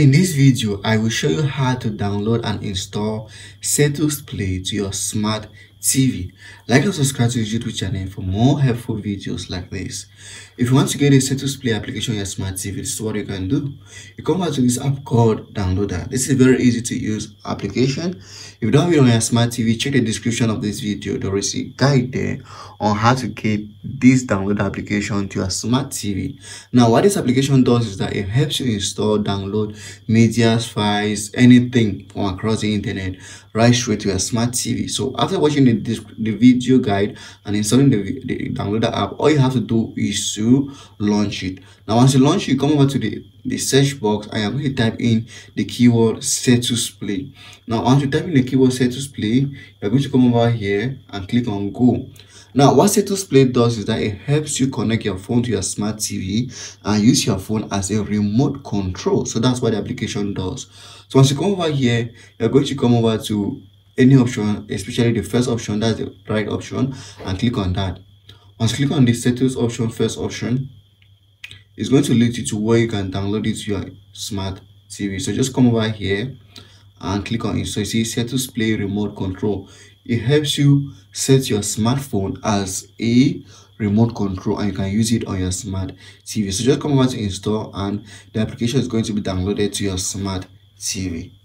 In this video, I will show you how to download and install CetusPlay to your smart TV. Like and subscribe to the YouTube channel for more helpful videos like this. If you want to get a CetusPlay application on your smart TV, this is what you can do. You come back to this app called Downloader. This is a very easy to use application. If you don't have it on your smart TV, check the description of this video. There is a guide there on how to get this download application to your smart TV. Now, what this application does is that it helps you install, download media, files, anything from across the internet right straight to your smart TV. So after watching the video guide and installing the downloader app, all you have to do is to launch it. Now once you launch, you come over to the search box and I'm going to type in the keyword CetusPlay. Now once you type in the keyword CetusPlay, you're going to come over here and click on go. Now what CetusPlay does is that it helps you connect your phone to your smart TV and use your phone as a remote control. So that's what the application does. So once you come over here, you're going to come over to any option, especially the first option, that's the right option, and click on that. Once you click on the status option, first option, it's going to lead you to where you can download it to your smart TV. So just come over here and click on it. So you see CetusPlay remote control. It helps you set your smartphone as a remote control and you can use it on your smart TV. So just come over to install and the application is going to be downloaded to your smart TV.